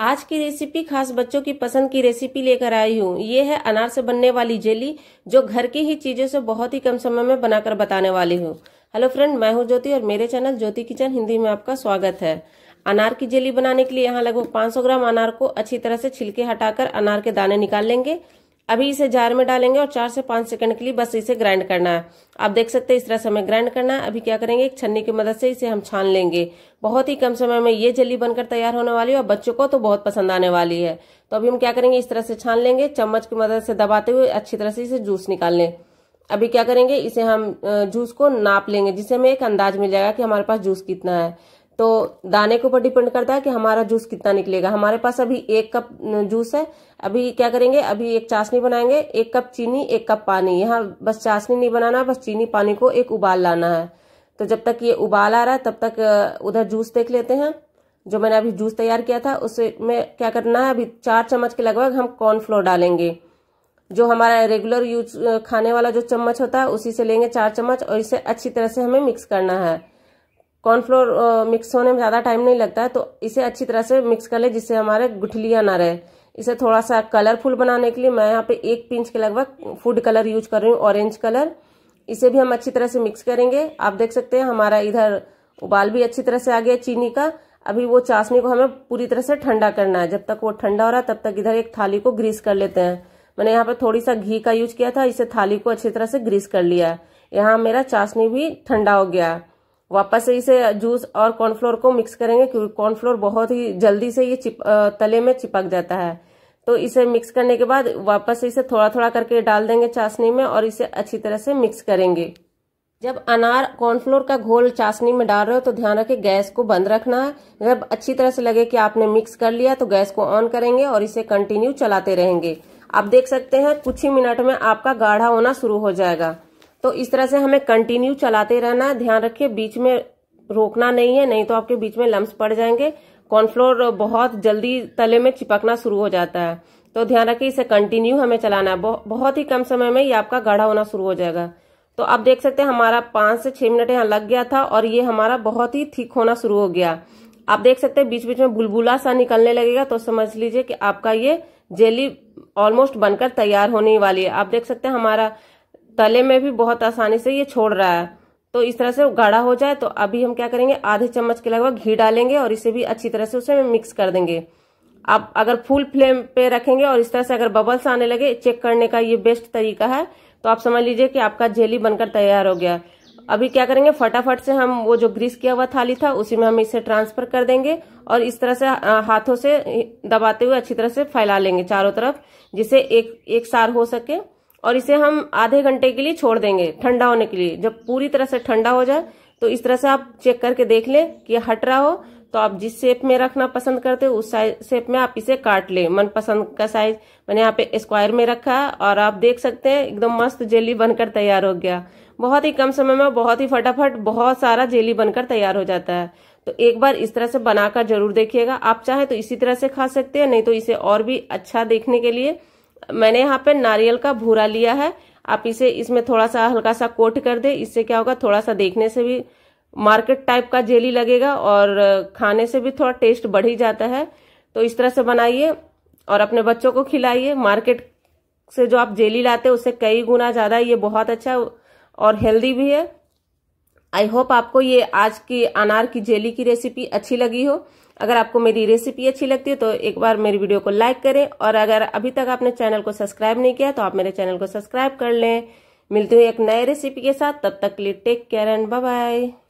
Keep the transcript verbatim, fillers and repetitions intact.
आज की रेसिपी खास बच्चों की पसंद की रेसिपी लेकर आई हूँ। ये है अनार से बनने वाली जेली, जो घर की ही चीज़ों से बहुत ही कम समय में बनाकर बताने वाली हूँ। हेलो फ्रेंड, मैं हूँ ज्योति और मेरे चैनल ज्योति किचन हिंदी में आपका स्वागत है। अनार की जेली बनाने के लिए यहाँ लगभग पाँच सौ ग्राम अनार को अच्छी तरह से छिलके हटाकर अनार के दाने निकाल लेंगे। अभी इसे जार में डालेंगे और चार से पाँच सेकंड के लिए बस इसे ग्राइंड करना है। आप देख सकते हैं इस तरह से हमें ग्राइंड करना है। अभी क्या करेंगे, एक छन्नी की मदद से इसे हम छान लेंगे। बहुत ही कम समय में ये जेली बनकर तैयार होने वाली है और बच्चों को तो बहुत पसंद आने वाली है। तो अभी हम क्या करेंगे, इस तरह से छान लेंगे। चम्मच की मदद से दबाते हुए अच्छी तरह से इसे जूस निकाल लें। अभी क्या करेंगे, इसे हम जूस को नाप लेंगे, जिससे हमें एक अंदाज मिल जाएगा कि हमारे पास जूस कितना है। तो दाने के ऊपर डिपेंड करता है कि हमारा जूस कितना निकलेगा। हमारे पास अभी एक कप जूस है। अभी क्या करेंगे, अभी एक चाशनी बनाएंगे, एक कप चीनी, एक कप पानी। यहाँ बस चाशनी नहीं बनाना, बस चीनी पानी को एक उबाल लाना है। तो जब तक ये उबाल आ रहा है तब तक उधर जूस देख लेते हैं। जो मैंने अभी जूस तैयार किया था उसमें क्या करना है, अभी चार चम्मच के लगभग हम कॉर्नफ्लोर डालेंगे। जो हमारा रेगुलर यूज खाने वाला जो चम्मच होता है उसी से लेंगे चार चम्मच और इसे अच्छी तरह से हमें मिक्स करना है। कॉर्नफ्लोर मिक्स होने में ज़्यादा टाइम नहीं लगता है, तो इसे अच्छी तरह से मिक्स कर ले जिससे हमारे गुठलियाँ ना रहे। इसे थोड़ा सा कलरफुल बनाने के लिए मैं यहाँ पे एक पिंच के लगभग फूड कलर यूज कर रही हूँ, ऑरेंज कलर। इसे भी हम अच्छी तरह से मिक्स करेंगे। आप देख सकते हैं हमारा इधर उबाल भी अच्छी तरह से आ गया चीनी का। अभी वो चाशनी को हमें पूरी तरह से ठंडा करना है। जब तक वो ठंडा हो रहा है तब तक इधर एक थाली को ग्रीस कर लेते हैं। मैंने यहाँ पर थोड़ी सा घी का यूज किया था, इसे थाली को अच्छी तरह से ग्रीस कर लिया है। यहाँ मेरा चाशनी भी ठंडा हो गया है। वापस से इसे जूस और कॉर्नफ्लोर को मिक्स करेंगे, क्योंकि कॉर्नफ्लोर बहुत ही जल्दी से ये चिप, तले में चिपक जाता है। तो इसे मिक्स करने के बाद वापस से इसे थोड़ा थोड़ा करके डाल देंगे चाशनी में और इसे अच्छी तरह से मिक्स करेंगे। जब अनार कॉर्नफ्लोर का घोल चाशनी में डाल रहे हो तो ध्यान रखें गैस को बंद रखना है। जब अच्छी तरह से लगे कि आपने मिक्स कर लिया तो गैस को ऑन करेंगे और इसे कंटिन्यू चलाते रहेंगे। आप देख सकते हैं कुछ ही मिनट में आपका गाढ़ा होना शुरू हो जाएगा। तो इस तरह से हमें कंटिन्यू चलाते रहना है। ध्यान रखिए बीच में रोकना नहीं है, नहीं तो आपके बीच में लम्स पड़ जाएंगे। कॉर्नफ्लोर बहुत जल्दी तले में चिपकना शुरू हो जाता है, तो ध्यान रखिए इसे कंटिन्यू हमें चलाना है। बहुत ही कम समय में ये आपका गाढ़ा होना शुरू हो जाएगा। तो आप देख सकते हैं हमारा पाँच से छः मिनट यहाँ लग गया था और ये हमारा बहुत ही थिक होना शुरू हो गया। आप देख सकते हैं बीच बीच में बुलबुला सा निकलने लगेगा, तो समझ लीजिए कि आपका ये जेली ऑलमोस्ट बनकर तैयार होने वाली है। आप देख सकते हैं हमारा तले में भी बहुत आसानी से ये छोड़ रहा है। तो इस तरह से गाढ़ा हो जाए तो अभी हम क्या करेंगे, आधे चम्मच के लगभग घी डालेंगे और इसे भी अच्छी तरह से उसे मिक्स कर देंगे। आप अगर फुल फ्लेम पे रखेंगे और इस तरह से अगर बबल्स आने लगे, चेक करने का ये बेस्ट तरीका है। तो आप समझ लीजिए कि आपका जेली बनकर तैयार हो गया। अभी क्या करेंगे, फटाफट से हम वो जो ग्रीस किया हुआ थाली था उसी में हम इसे ट्रांसफर कर देंगे और इस तरह से हाथों से दबाते हुए अच्छी तरह से फैला लेंगे चारों तरफ, जिससे एक एक सार हो सके। और इसे हम आधे घंटे के लिए छोड़ देंगे ठंडा होने के लिए। जब पूरी तरह से ठंडा हो जाए तो इस तरह से आप चेक करके देख लें कि हट रहा हो, तो आप जिस शेप में रखना पसंद करते हो उस शेप में आप इसे काट लें, मनपसंद का साइज। मैंने यहाँ पे स्क्वायर में रखा है और आप देख सकते हैं एकदम मस्त जेली बनकर तैयार हो गया। बहुत ही कम समय में, बहुत ही फटाफट, बहुत सारा जेली बनकर तैयार हो जाता है। तो एक बार इस तरह से बनाकर जरूर देखिएगा। आप चाहे तो इसी तरह से खा सकते हैं, नहीं तो इसे और भी अच्छा देखने के लिए मैंने यहाँ पे नारियल का भूरा लिया है। आप इसे इसमें थोड़ा सा हल्का सा कोट कर दे, इससे क्या होगा, थोड़ा सा देखने से भी मार्केट टाइप का जेली लगेगा और खाने से भी थोड़ा टेस्ट बढ़ ही जाता है। तो इस तरह से बनाइए और अपने बच्चों को खिलाइए। मार्केट से जो आप जेली लाते हैं उससे कई गुना ज़्यादा ये बहुत अच्छा और हेल्दी भी है। आई होप आपको ये आज की अनार की जेली की रेसिपी अच्छी लगी हो। अगर आपको मेरी रेसिपी अच्छी लगती है तो एक बार मेरी वीडियो को लाइक करें और अगर अभी तक आपने चैनल को सब्सक्राइब नहीं किया तो आप मेरे चैनल को सब्सक्राइब कर लें। मिलते हैं एक नए रेसिपी के साथ, तब तक के लिए take care and bye bye.